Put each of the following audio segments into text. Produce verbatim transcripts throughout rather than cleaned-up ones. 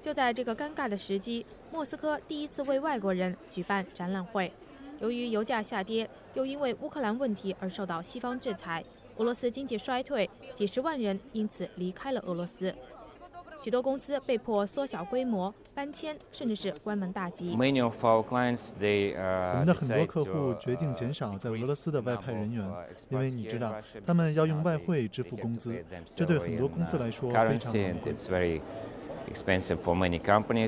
就在这个尴尬的时机，莫斯科第一次为外国人举办展览会。由于油价下跌，又因为乌克兰问题而受到西方制裁，俄罗斯经济衰退，几十万人因此离开了俄罗斯。许多公司被迫缩小规模、搬迁，甚至是关门大吉。我们的很多客户决定减少在俄罗斯的外派人员，因为你知道，他们要用外汇支付工资，这对很多公司来说非常昂贵。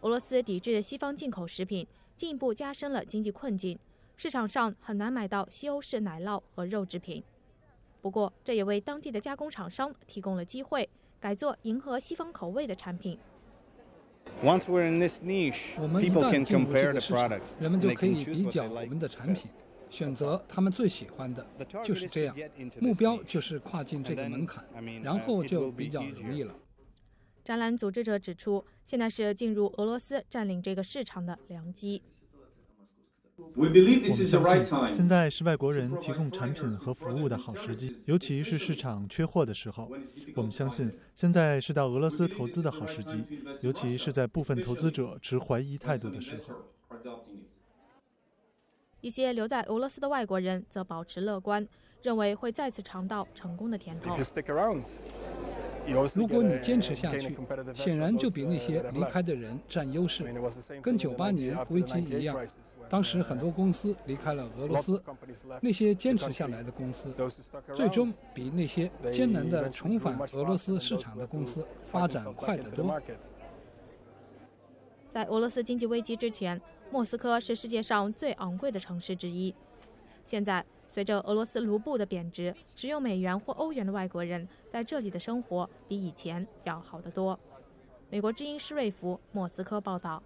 俄罗斯抵制西方进口食品，进一步加深了经济困境。市场上很难买到西欧式奶酪和肉制品。不过，这也为当地的加工厂商提供了机会，改做迎合西方口味的产品。我们一旦进入这个市场，人们就可以比较我们的产品，选择他们最喜欢的。就是这样，目标就是跨进这个门槛，然后就比较容易了。 展览组织者指出，现在是进入俄罗斯占领这个市场的良机。我们相信，现在是外国人提供产品和服务的好时机，尤其是市场缺货的时候。我们相信，现在是到俄罗斯投资的好时机，尤其是在部分投资者持怀疑态度的时候。一些留在俄罗斯的外国人则保持乐观，认为会再次尝到成功的甜头。 如果你坚持下去，显然就比那些离开的人占优势。跟九八年危机一样，当时很多公司离开了俄罗斯，那些坚持下来的公司，最终比那些艰难地重返俄罗斯市场的公司发展快得多。在俄罗斯经济危机之前，莫斯科是世界上最昂贵的城市之一。现在， 随着俄罗斯卢布的贬值，使用美元或欧元的外国人在这里的生活比以前要好得多。美国之音施瑞福，莫斯科报道。